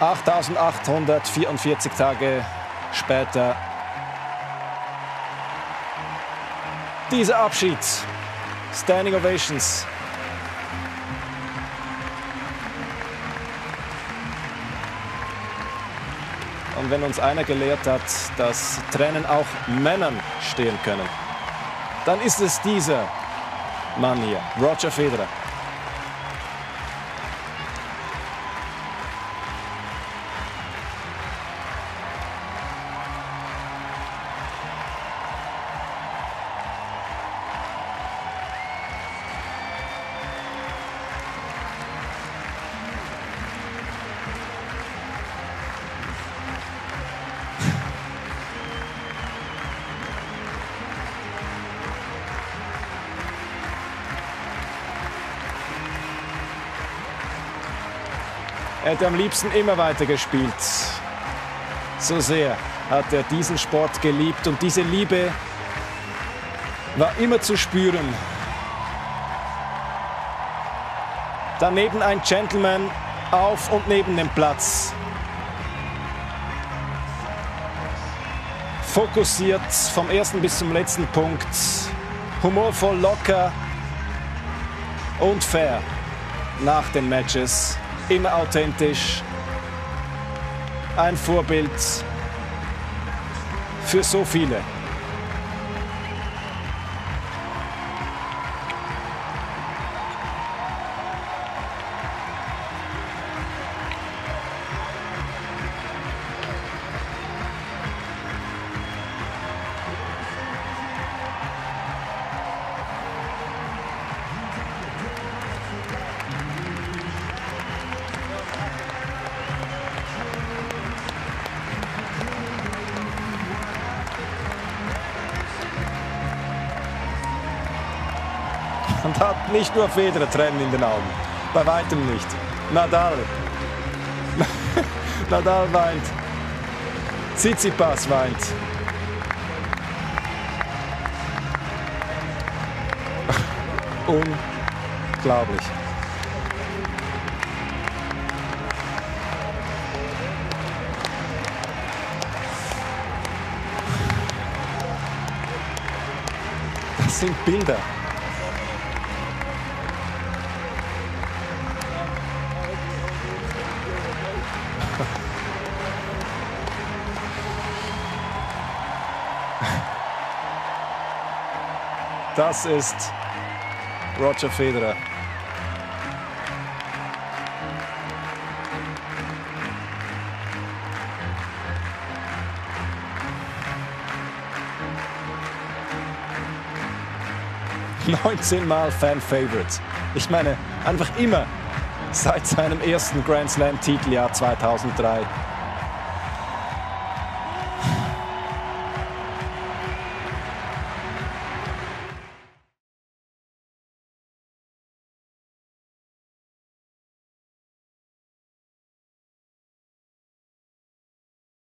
8.844 Tage später. Dieser Abschied. Standing Ovations. Und wenn uns einer gelehrt hat, dass Tränen auch Männern stehen können, dann ist es dieser Mann hier, Roger Federer. Er hätte am liebsten immer weiter gespielt. So sehr hat er diesen Sport geliebt und diese Liebe war immer zu spüren. Daneben ein Gentleman auf und neben dem Platz. Fokussiert vom ersten bis zum letzten Punkt. Humorvoll, locker und fair nach den Matches. Immer authentisch, ein Vorbild für so viele. Und hat nicht nur Federer Tränen in den Augen. Bei weitem nicht. Nadal. Nadal weint. Tsitsipas weint. Unglaublich. Das sind Bilder. Das ist Roger Federer. Neunzehnmal Fan-Favorite. Ich meine, einfach immer seit seinem ersten Grand-Slam-Titeljahr 2003.